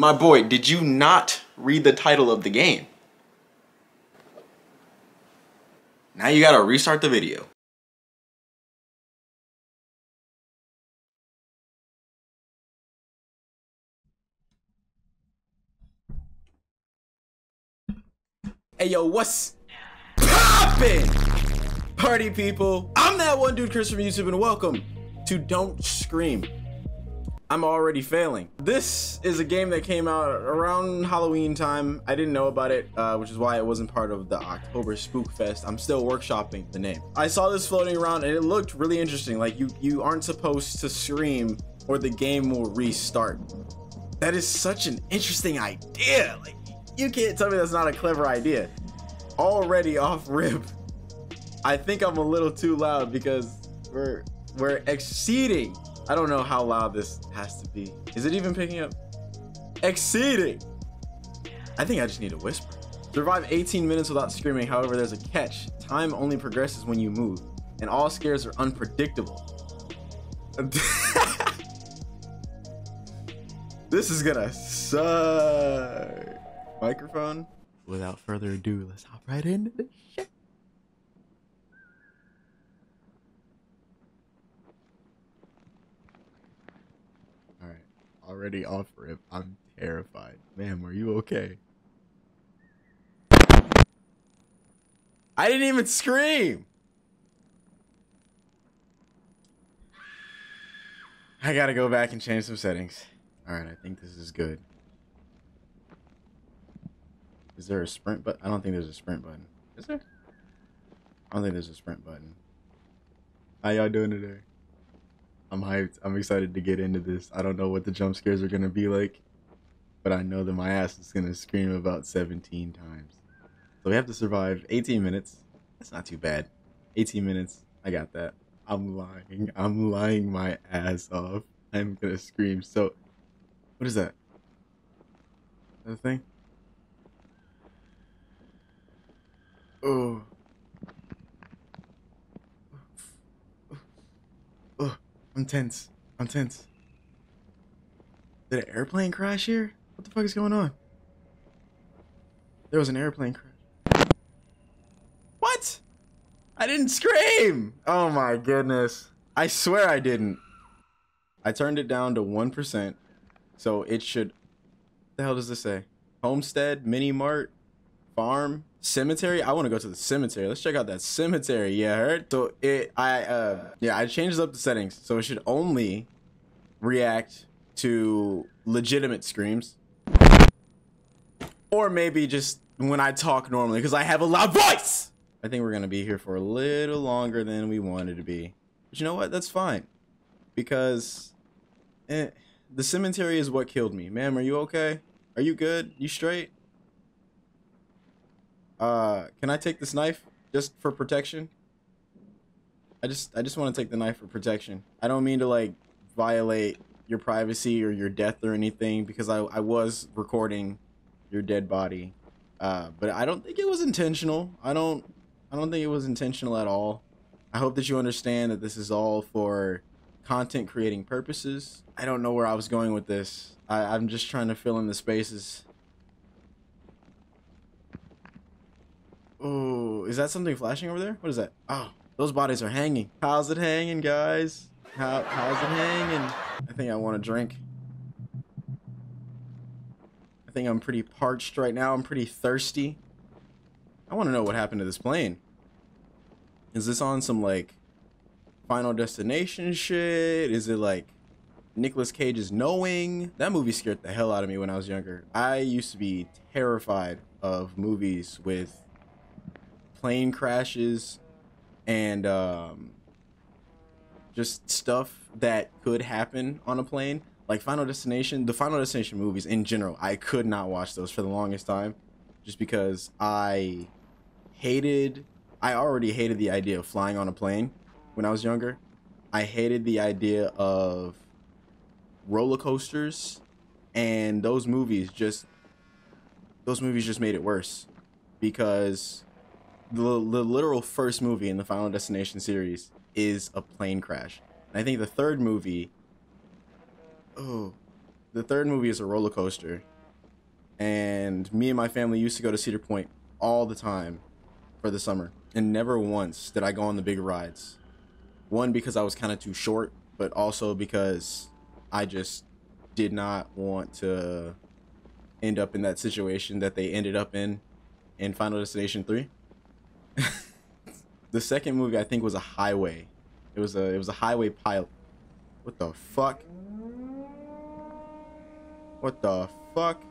My boy, did you not read the title of the game? Now you gotta restart the video. Hey yo, what's poppin'? Party people, I'm that one dude Chris from YouTube and welcome to Don't Scream. I'm already failing. This is a game that came out around Halloween time. I didn't know about it, which is why it wasn't part of the October Spookfest. I'm still workshopping the name. I saw this floating around and it looked really interesting. Like you aren't supposed to scream or the game will restart. That is such an interesting idea. Like, you can't tell me that's not a clever idea. Already off rip, I think I'm a little too loud because we're exceeding. I don't know how loud this has to be. Is it even picking up? Exceeding. I think I just need to whisper. Survive 18 minutes without screaming. However, there's a catch. Time only progresses when you move, and all scares are unpredictable. This is gonna suck. Microphone. Without further ado, let's hop right into this shit. All right, already off rip. I'm terrified. Ma'am, are you okay? I didn't even scream. I gotta go back and change some settings. All right, I think this is good. Is there a sprint button? I don't think there's a sprint button. Is there? I don't think there's a sprint button. How y'all doing today? I'm hyped. I'm excited to get into this. I don't know what the jump scares are going to be like, but I know that my ass is going to scream about 17 times. So we have to survive 18 minutes. That's not too bad. 18 minutes. I got that. I'm lying. I'm lying my ass off. I'm going to scream. So what is that? Is that a thing? Oh. Oh, I'm tense. I'm tense. Did an airplane crash here? What the fuck is going on? There was an airplane crash. What? I didn't scream. Oh my goodness. I swear I didn't. I turned it down to 1%. So it should... What the hell does this say? Homestead, mini mart, farm. Cemetery. I want to go to the cemetery. Let's check out that cemetery. Yeah, heard. So I changed up the settings so it should only react to legitimate screams, or maybe just when I talk normally because I have a loud voice. I think we're gonna be here for a little longer than we wanted to be, but you know what? That's fine because the cemetery is what killed me. Ma'am, are you okay? Are you good? You straight? Can I take this knife just for protection? I just want to take the knife for protection. I don't mean to like violate your privacy or your death or anything because I was recording your dead body. But I don't think it was intentional. I don't think it was intentional at all. I hope that you understand that this is all for content creating purposes. I don't know where I was going with this. I'm just trying to fill in the spaces. Oh, is that something flashing over there? What is that? Oh, those bodies are hanging. How's it hanging, guys? How's it hanging? I think I want a drink. I think I'm pretty parched right now. I'm pretty thirsty. I want to know what happened to this plane. Is this on some, like, Final Destination shit? Is it, like, Nicolas Cage's Knowing? That movie scared the hell out of me when I was younger. I used to be terrified of movies with... plane crashes and just stuff that could happen on a plane, like Final Destination. The Final Destination movies in general, I could not watch those for the longest time just because I already hated the idea of flying on a plane when I was younger. I hated the idea of roller coasters, and those movies just made it worse because the literal first movie in the Final Destination series is a plane crash. And I think the third movie, the third movie is a roller coaster, and me and my family used to go to Cedar Point all the time for the summer, and never once did I go on the big rides. One, because I was kind of too short, but also because I just did not want to end up in that situation that they ended up in Final Destination 3. The second movie, I think, was a highway. It was a highway pilot. What the fuck? What the fuck?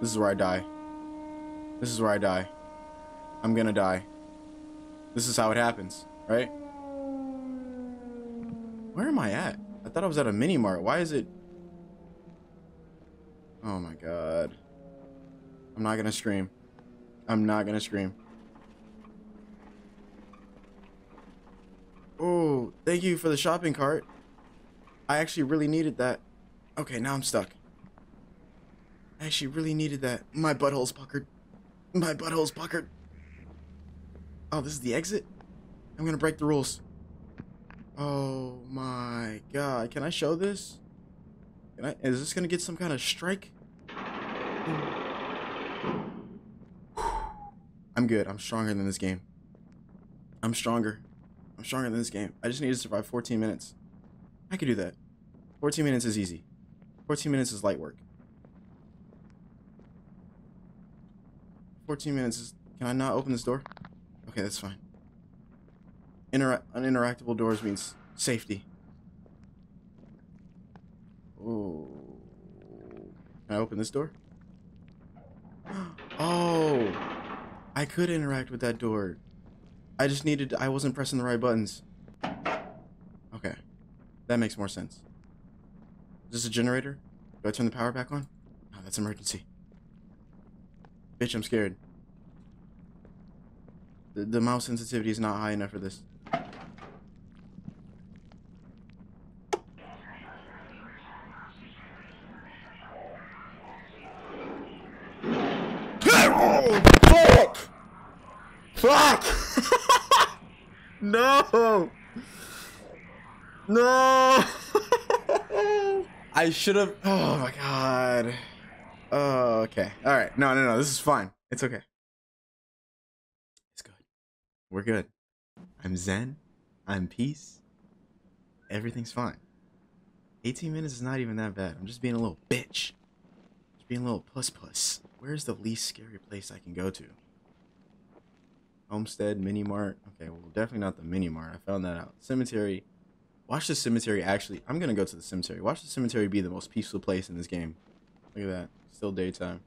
This is where I die. This is where I die. I'm gonna die. This is how it happens, right? Where am I at? I thought I was at a mini mart. Why is it? Oh my god. I'm not gonna scream. I'm not gonna scream. Oh, thank you for the shopping cart. I actually really needed that. Okay, now I'm stuck. I actually really needed that. My butthole's puckered. My butthole's puckered. Oh, this is the exit? I'm gonna break the rules. Oh my god. Can I show this? Can I? Is this gonna get some kind of strike? I'm good. I'm stronger than this game. I'm stronger. I'm stronger than this game. I just need to survive 14 minutes. I could do that. 14 minutes is easy. 14 minutes is light work. 14 minutes is... Can I not open this door? Okay, that's fine. Uninteractable doors means safety. Oh. Can I open this door? Oh! I could interact with that door. I just needed... I wasn't pressing the right buttons. Okay. That makes more sense. Is this a generator? Do I turn the power back on? No, that's emergency. Bitch, I'm scared. The mouse sensitivity is not high enough for this. Fuck! Fuck! No! No! I should have... Oh my god. Oh, okay. Alright. No. This is fine. It's okay. It's good. We're good. I'm zen. I'm peace. Everything's fine. 18 minutes is not even that bad. I'm just being a little bitch. Just being a little puss. Where's the least scary place I can go to? Homestead, mini mart. Okay, well, definitely not the mini mart. I found that out. Cemetery. Watch the cemetery. Actually, I'm gonna go to the cemetery. Watch the cemetery be the most peaceful place in this game. Look at that. Still daytime.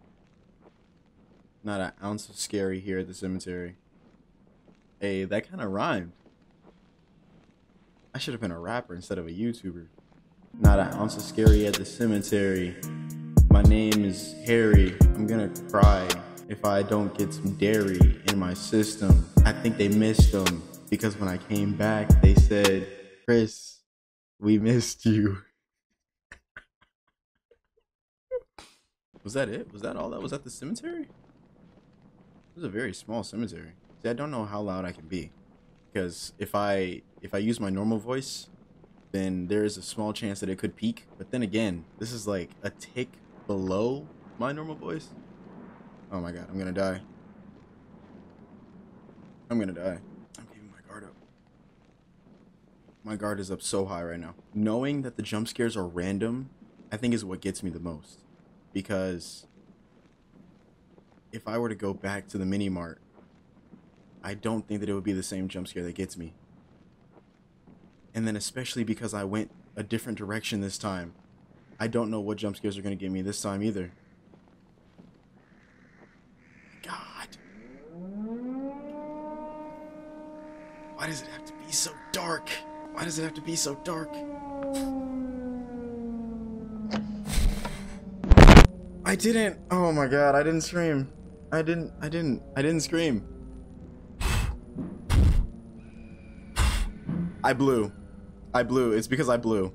Not an ounce of scary here at the cemetery. Hey, that kind of rhymed. I should have been a rapper instead of a YouTuber. Not an ounce of scary at the cemetery. My name is Harry. I'm gonna cry if I don't get some dairy in my system. I think they missed them, because when I came back, they said, Chris, we missed you. Was that it? Was that all that was at the cemetery? It was a very small cemetery. See, I don't know how loud I can be, because if I use my normal voice, then there is a small chance that it could peak. But then again, this is like a tick below my normal voice. Oh my god, I'm gonna die. I'm gonna die. I'm keeping my guard up. My guard is up so high right now. Knowing that the jump scares are random, I think is what gets me the most. Because if I were to go back to the mini mart, I don't think that it would be the same jump scare that gets me. And then especially because I went a different direction this time, I don't know what jump scares are gonna get me this time either. Why does it have to be so dark? Why does it have to be so dark? I didn't. Oh my god, I didn't scream. I didn't scream. I blew. It's because I blew.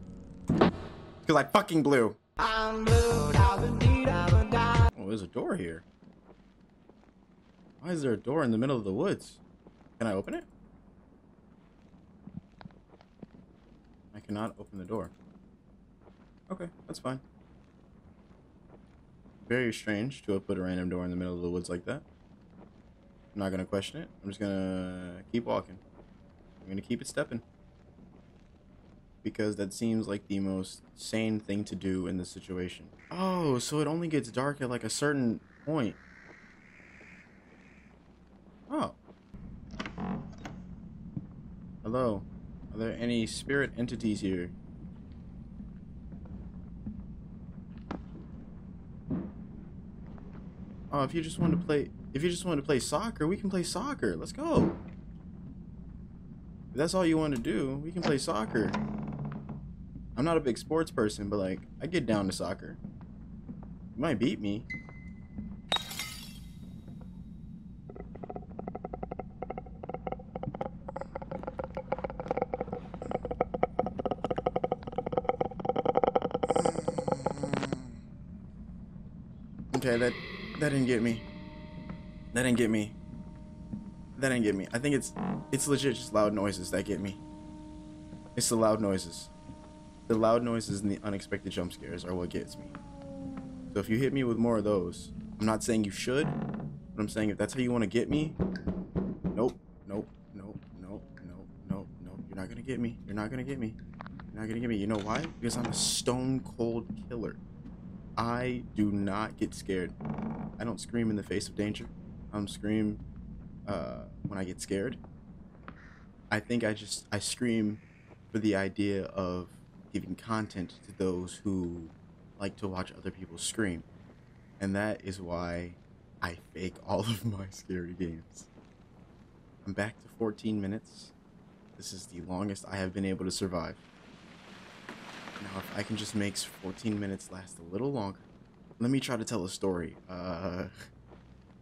It's because I fucking blew. I'm blue. Oh, there's a door here. Why is there a door in the middle of the woods? Can I open it? I cannot open the door. Okay, that's fine. Very strange to have put a random door in the middle of the woods like that. I'm not going to question it. I'm just going to keep walking. I'm going to keep it stepping. Because that seems like the most sane thing to do in this situation. Oh, so it only gets dark at like a certain point. Oh. Hello. Are there any spirit entities here? Oh, if you just wanted to play soccer, we can play soccer. Let's go. If that's all you want to do, we can play soccer. I'm not a big sports person, but like, I get down to soccer. You might beat me. Okay, that didn't get me. That didn't get me. That didn't get me. I think it's legit just loud noises that get me. It's the loud noises. The loud noises and the unexpected jump scares are what gets me. So if you hit me with more of those, I'm not saying you should, but I'm saying if that's how you want to get me, nope, nope, nope, nope, nope, nope, nope. You're not gonna get me. You're not gonna get me. You're not gonna get me. You know why? Because I'm a stone cold killer. I do not get scared. I don't scream in the face of danger. I'm scream when I get scared. I think I scream for the idea of giving content to those who like to watch other people scream, and that is why I fake all of my scary games. I'm back to 14 minutes. This is the longest I have been able to survive. Now if I can just make 14 minutes last a little longer. Let me try to tell a story.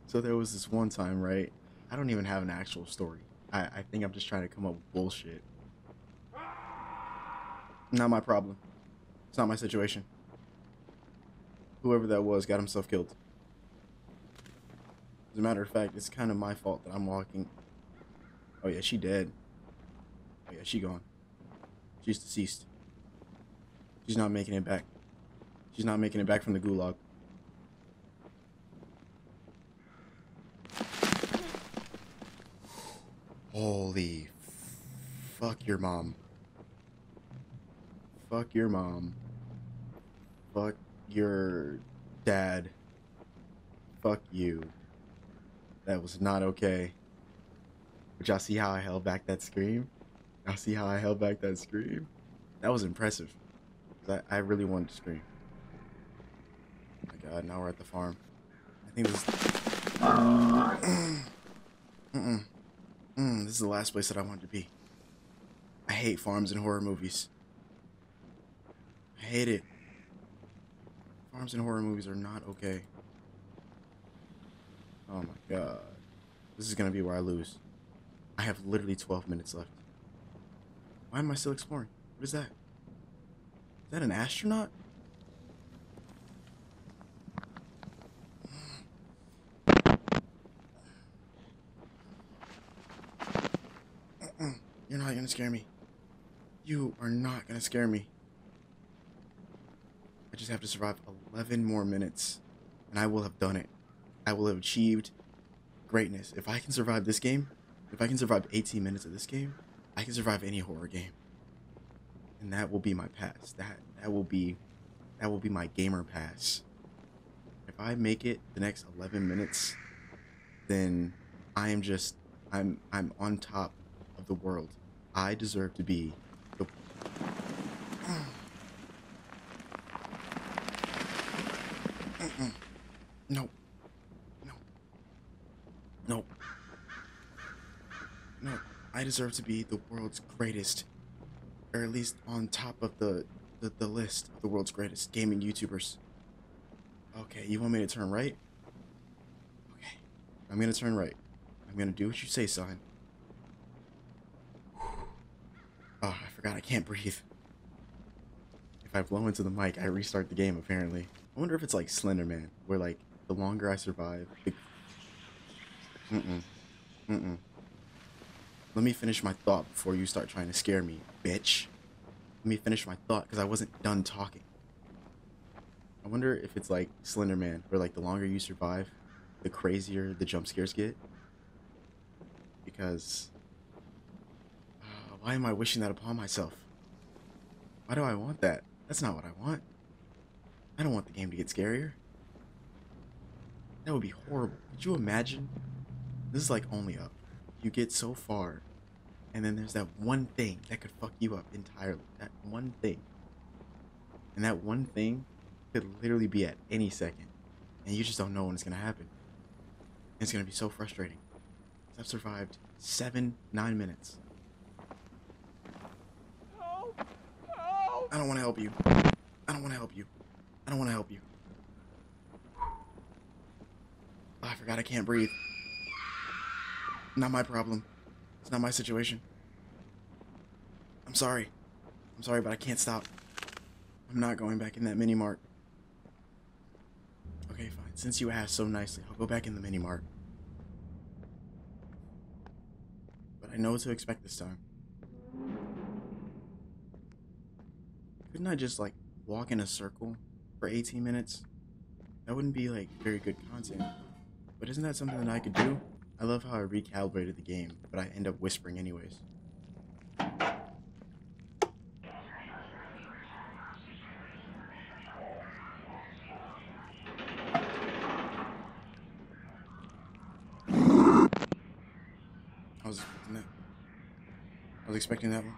So there was this one time, right? I don't even have an actual story. I think I'm just trying to come up with bullshit. Not my problem. It's not my situation. Whoever that was got himself killed. As a matter of fact, it's kind of my fault that I'm walking. Oh yeah, she dead. Oh yeah, she gone. She's deceased. She's not making it back. She's not making it back from the gulag. Holy fuck your mom. Fuck your mom. Fuck your dad. Fuck you. That was not okay. But y'all see how I held back that scream? Y'all see how I held back that scream? That was impressive. I really wanted to scream. Oh my god, now we're at the farm. I think this is... this is the last place that I wanted to be. I hate farms in horror movies. I hate it. Farms in horror movies are not okay. Oh my god. This is gonna be where I lose. I have literally 12 minutes left. Why am I still exploring? What is that? Is that an astronaut? You're not gonna scare me. You are not gonna scare me. I just have to survive 11 more minutes, and I will have done it. I will have achieved greatness. If I can survive this game, if I can survive 18 minutes of this game, I can survive any horror game. And that will be my pass. That will be my gamer pass. If I make it the next 11 minutes, then I am just I'm on top of the world. I deserve to be the... No. No. No. No. I deserve to be the world's greatest, or at least on top of the list of the world's greatest gaming YouTubers. Okay, you want me to turn right? Okay, I'm gonna turn right. I'm gonna do what you say, son. Whew. Oh, I forgot I can't breathe. If I blow into the mic, I restart the game, apparently. I wonder if it's like Slender Man, where like, the longer I survive, the... Let me finish my thought before you start trying to scare me, bitch. Let me finish my thought, because I wasn't done talking. I wonder if it's like Slender Man, where like the longer you survive, the crazier the jump scares get. Because why am I wishing that upon myself? Why do I want that? That's not what I want. I don't want the game to get scarier. That would be horrible. Could you imagine? This is like Only Up. You get so far, and then there's that one thing that could fuck you up entirely. That one thing. And that one thing could literally be at any second. And you just don't know when it's going to happen. And it's going to be so frustrating. I've survived 9 minutes. Help! Help! I don't want to help you. I don't want to help you. I don't want to help you. Oh, I forgot I can't breathe. Not my problem. It's not my situation. I'm sorry. I'm sorry, but I can't stop. I'm not going back in that mini mart. Okay, fine. Since you asked so nicely, I'll go back in the mini mart. But I know what to expect this time. Couldn't I just, like, walk in a circle for 18 minutes? That wouldn't be, like, very good content. But isn't that something that I could do? I love how I recalibrated the game, but I end up whispering anyways. I was expecting that one.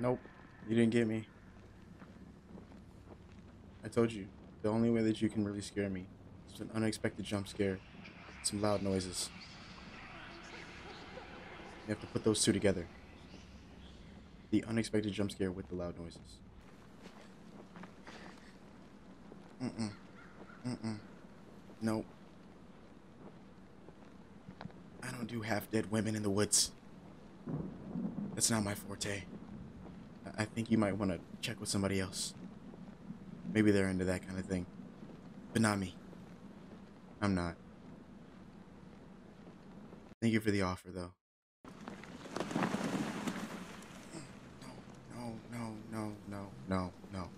Nope, you didn't get me. I told you, the only way that you can really scare me is an unexpected jump scare, some loud noises. You have to put those two together. The unexpected jump scare with the loud noises. Mm-mm. Mm-mm. Nope. I don't do half-dead women in the woods. That's not my forte. I think you might want to check with somebody else. Maybe they're into that kind of thing. But not me. I'm not. Thank you for the offer, though. No, no, no, no, no, no.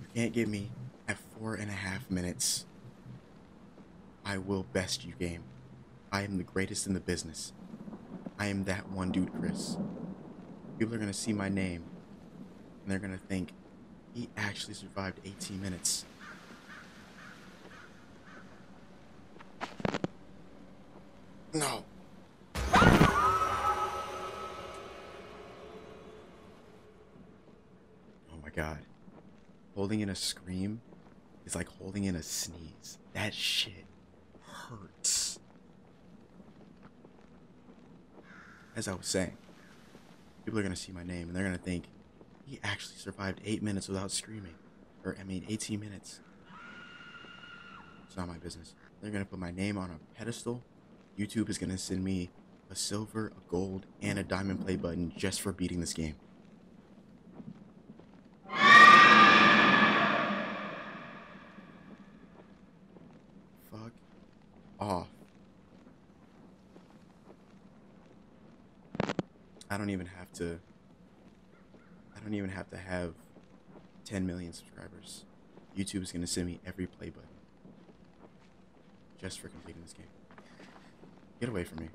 You can't get me at 4.5 minutes. I will best you, game. I am the greatest in the business. I am that one dude, Chris. People are going to see my name, and they're going to think, he actually survived 18 minutes. No. Oh my god. Holding in a scream is like holding in a sneeze. That shit hurts. As I was saying, people are going to see my name, and they're going to think, he actually survived 8 minutes without screaming. Or, I mean, 18 minutes. It's not my business. They're going to put my name on a pedestal. YouTube is going to send me a silver, a gold, and a diamond play button just for beating this game. Fuck off. I don't even have to have 10 million subscribers. YouTube is going to send me every play button. Just for completing this game. Get away from me.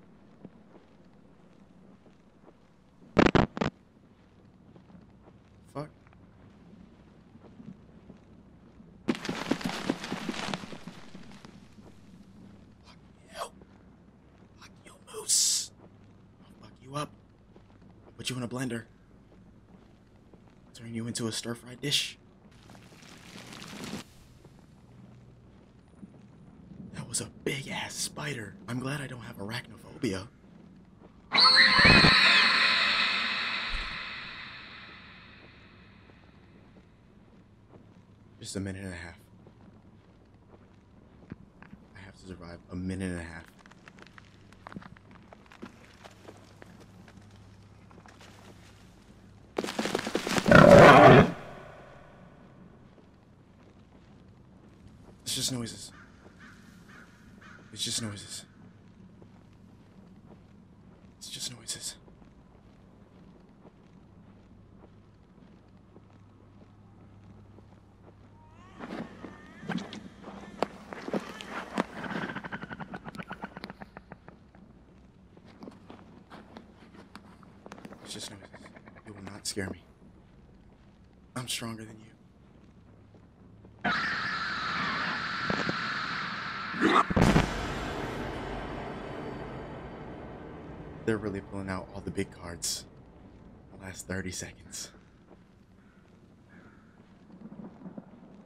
Fuck. Fuck you. Fuck you, moose. I'll fuck you up. I'll put you in a blender. Turn you into a stir-fried dish. That was a big-ass spider. I'm glad I don't have arachnophobia. Just a minute and a half. I have to survive a minute and a half. Noises. It's just noises. It's just noises. It's just noises. It will not scare me. I'm stronger than you. They're really pulling out all the big cards. The last 30 seconds.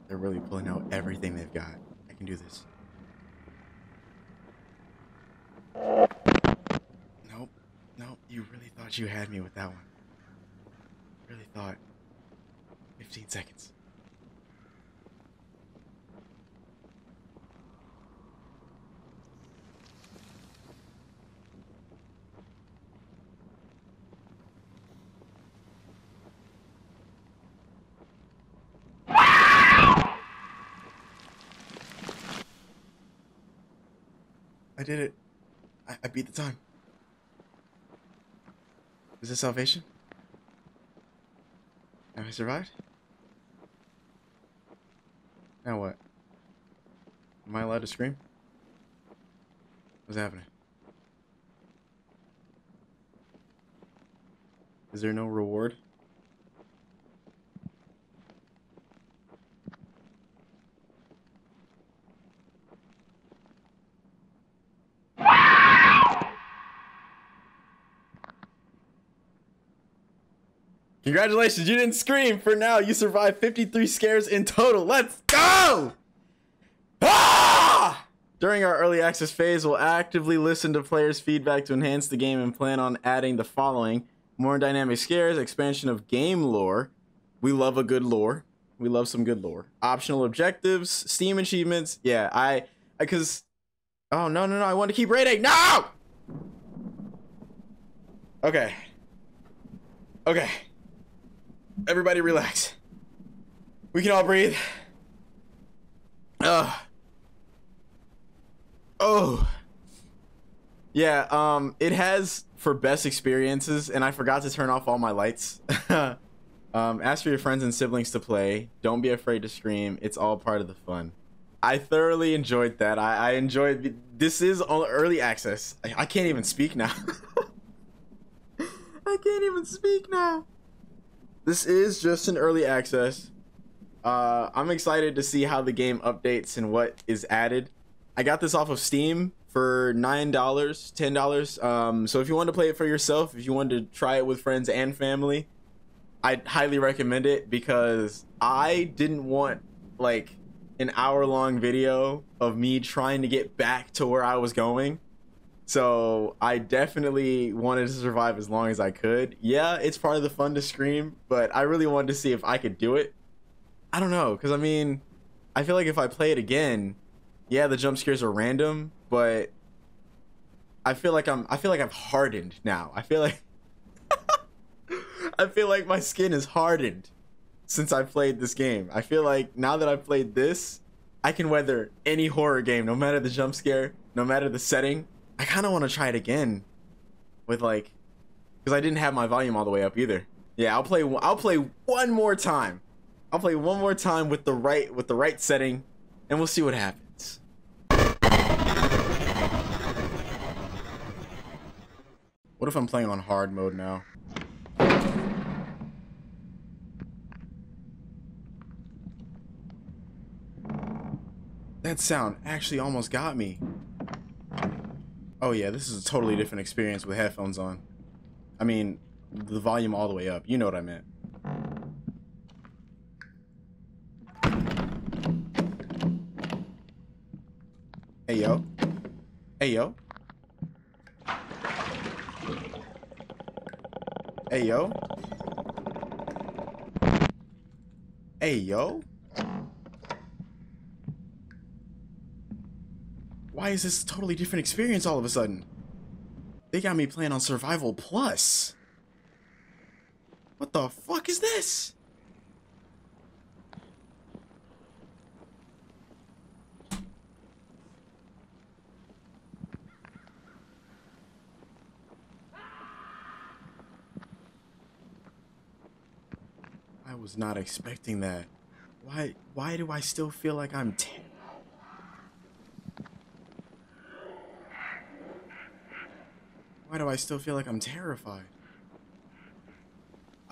They're really pulling out everything they've got. I can do this. Nope. Nope. You really thought you had me with that one. Really thought. 15 seconds. I did it. I beat the time. Is this salvation? Have I survived? Now what? Am I allowed to scream? What's happening? Is there no reward? Congratulations, you didn't scream. For now, you survived 53 scares in total. Let's go! Ah! During our early access phase, we'll actively listen to players' feedback to enhance the game and plan on adding the following. More dynamic scares, expansion of game lore. We love a good lore. We love some good lore. Optional objectives, Steam achievements. Yeah, because... Oh, no, I want to keep raiding. No! Okay. Okay. Everybody relax. We can all breathe. Oh. Yeah, it has for best experiences, and I forgot to turn off all my lights. Ask for your friends and siblings to play. Don't be afraid to scream. It's all part of the fun. I thoroughly enjoyed that. I enjoyed... This is all early access. I can't even speak now. I can't even speak now. This is just an early access. I'm excited to see how the game updates and what is added. I got this off of Steam for $9, $10. So if you want to play it for yourself, if you want to try it with friends and family, I'd highly recommend it because I didn't want like an hour-long video of me trying to get back to where I was going. So I definitely wanted to survive as long as I could. Yeah, it's part of the fun to scream, but I really wanted to see if I could do it. I don't know, because I mean, I feel like if I play it again, yeah, the jump scares are random, but I feel like I've hardened now. I feel like I feel like my skin is hardened since I played this game. I feel like now that I've played this, I can weather any horror game, no matter the jump scare, no matter the setting. I kind of want to try it again with like, because I didn't have my volume all the way up either. Yeah, I'll play one more time. I'll play one more time with the right setting and we'll see what happens. What if I'm playing on hard mode now? That sound actually almost got me. Oh yeah, this is a totally different experience with headphones on. I mean, the volume all the way up. You know what I meant. Hey yo. Hey yo. Hey yo. Hey yo. Why is this a totally different experience all of a sudden? They got me playing on Survival Plus. What the fuck is this? I was not expecting that. Why do I still feel like I'm terrified? Why do I still feel like I'm terrified?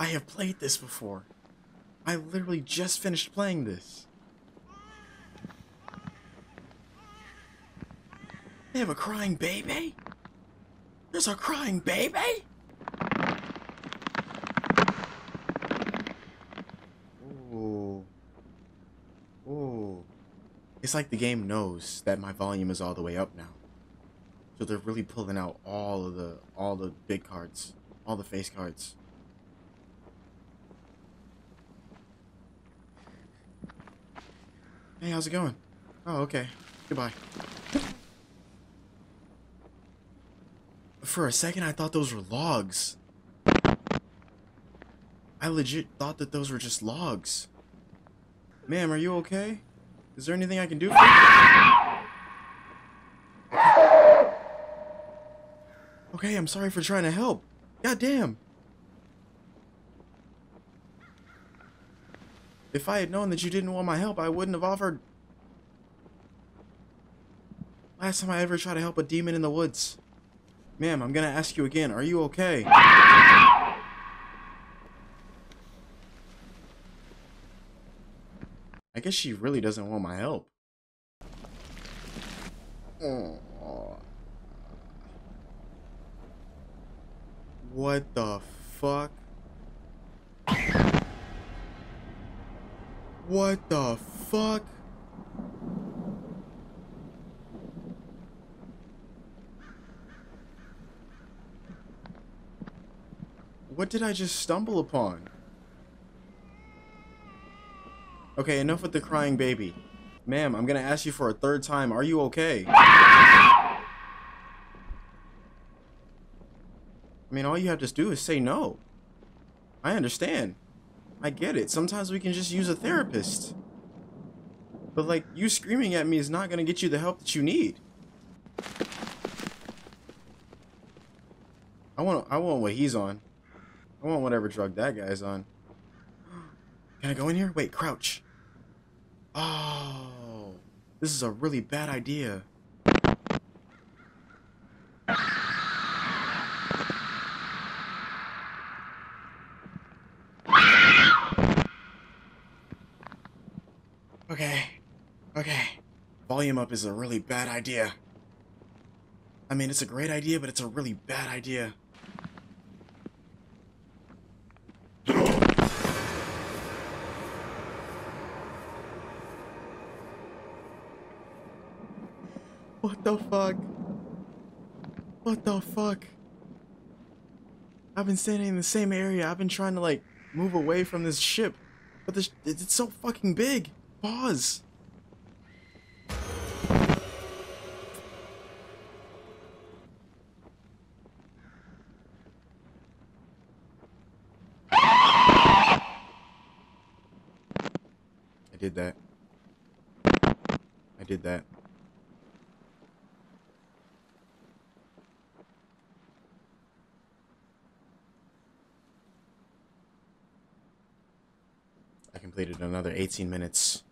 I have played this before. I literally just finished playing this. They have a crying baby? There's a crying baby? Ooh. Ooh. It's like the game knows that my volume is all the way up now. So they're really pulling out all the big cards, all the face cards. Hey, how's it going? Oh, okay. Goodbye. For a second, I thought those were logs. I legit thought that those were just logs. Ma'am, are you okay? Is there anything I can do for you? Okay, I'm sorry for trying to help. God damn. If I had known that you didn't want my help, I wouldn't have offered. Last time I ever tried to help a demon in the woods. Ma'am, I'm gonna ask you again, are you okay? I guess she really doesn't want my help. Aww. What the fuck? What the fuck? What did I just stumble upon? Okay, enough with the crying baby. Ma'am, I'm gonna ask you for a third time, are you okay? I mean, all you have to do is say no. I understand. I get it. Sometimes we can just use a therapist. But like, you screaming at me is not gonna get you the help that you need. I want what he's on. I want whatever drug that guy's on. Can I go in here? Wait, crouch. Oh, this is a really bad idea. Okay, volume up is a really bad idea. I mean, it's a great idea, but it's a really bad idea. What the fuck? What the fuck? I've been standing in the same area. I've been trying to like move away from this ship, but it's so fucking big. Pause. I did that. I completed another 18 minutes.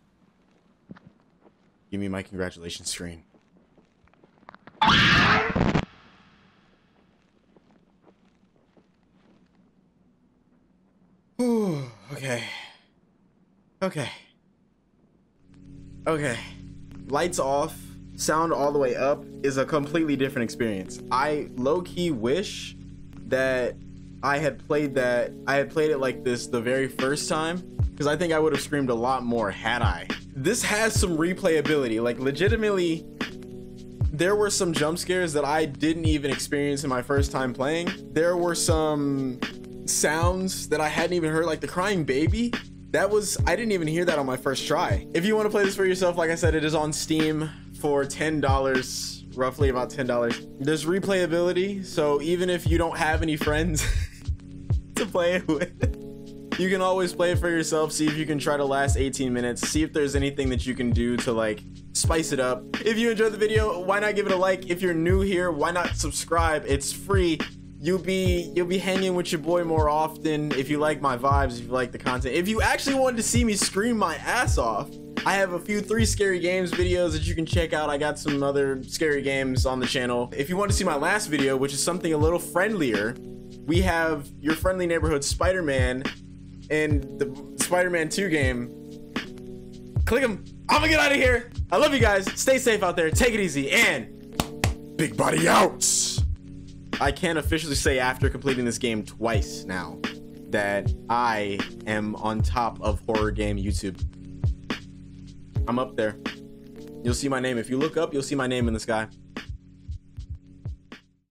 Give me my congratulations screen. Ooh, okay. Okay. Okay. Lights off, sound all the way up is a completely different experience. I low-key wish that I had played it like this the very first time, because I think I would have screamed a lot more had I. This has some replayability. Like, legitimately, there were some jump scares that I didn't even experience in my first time playing. There were some sounds that I hadn't even heard, like the crying baby. I didn't even hear that on my first try. If you want to play this for yourself, like I said, it is on Steam for $10, roughly about $10. There's replayability, so even if you don't have any friends to play it with, you can always play it for yourself, see if you can try to last 18 minutes, see if there's anything that you can do to like spice it up. If you enjoyed the video, why not give it a like? If you're new here, why not subscribe? It's free. You'll be hanging with your boy more often. If you like my vibes, if you like the content, if you actually wanted to see me scream my ass off, I have a few 3 scary games videos that you can check out. I got some other scary games on the channel. If you want to see my last video, which is something a little friendlier, we have your friendly neighborhood Spider-Man in the Spider-Man 2 game. Click him. I'm gonna get out of here. I love you guys. Stay safe out there. Take it easy. And big body out. I can officially say after completing this game twice now that I am on top of horror game YouTube. I'm up there. You'll see my name. If you look up, you'll see my name in the sky.